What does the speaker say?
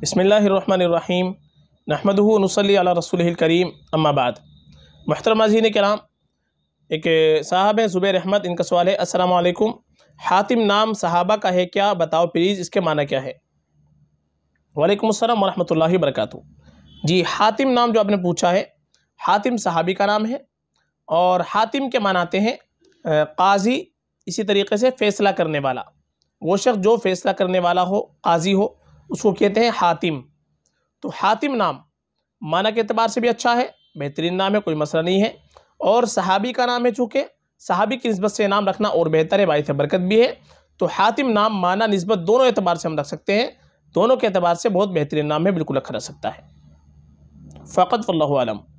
बिस्मिल्लाहिर्रहमानिर्रहीम नहमदुहु नुसल्ली अला रसूलिहिल करीम अम्मा बाद। मोहतरम नाज़रीन कराम, एक साहब है ज़ुबैर अहमद, इनका सवाल है अस्सलाम वालेकुम, हातिम नाम सहाबा का है क्या, बताओ प्लीज़ इसके माना क्या है। वालेकुम अस्सलाम वरहमतुल्लाहि वबरकातुहू। जी, हातिम नाम जो आपने पूछा है, हातिम सहाबी का नाम है और हातिम के मानाते हैं काजी, इसी तरीके से फ़ैसला करने वाला। वो शख्स जो फ़ैसला करने वाला हो, काजी हो, उसको कहते हैं हातिम। तो हातिम नाम माना के अतबार से भी अच्छा है, बेहतरीन नाम है, कोई मसला नहीं है। और सहाबी का नाम है, चूँकि सहाबी की नस्बत से नाम रखना और बेहतर है, बायस बरकत भी है। तो हातिम नाम माना नस्बत दोनों एतबार से हम रख सकते हैं, दोनों के अतबार से बहुत बेहतरीन नाम है, बिल्कुल रखा जा सकता है। फ़क़त वल्लाहु आलम।